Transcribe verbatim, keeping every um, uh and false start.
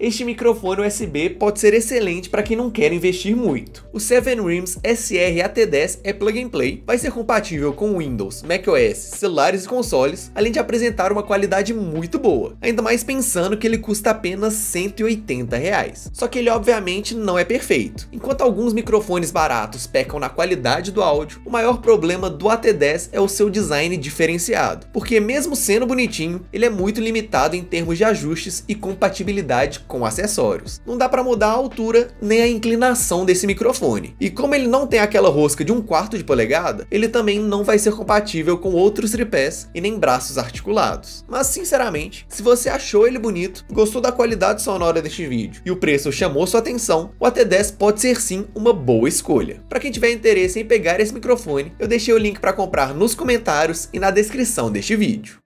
Este microfone U S B pode ser excelente para quem não quer investir muito. O sete RYMS S R A T dez é plug and play, vai ser compatível com Windows, macOS, celulares e consoles, além de apresentar uma qualidade muito boa, ainda mais pensando que ele custa apenas cento e oitenta reais. Só que ele obviamente não é perfeito. Enquanto alguns microfones baratos pecam na qualidade do áudio, o maior problema do A T dez é o seu design diferenciado, porque mesmo sendo bonitinho, ele é muito limitado em termos de ajustes e compatibilidade com acessórios. Não dá para mudar a altura nem a inclinação desse microfone. E como ele não tem aquela rosca de um quarto de polegada, ele também não vai ser compatível com outros tripés e nem braços articulados. Mas sinceramente, se você achou ele bonito, gostou da qualidade sonora deste vídeo e o preço chamou sua atenção, o A T dez pode ser sim uma boa escolha. Para quem tiver interesse em pegar esse microfone, eu deixei o link para comprar nos comentários e na descrição deste vídeo.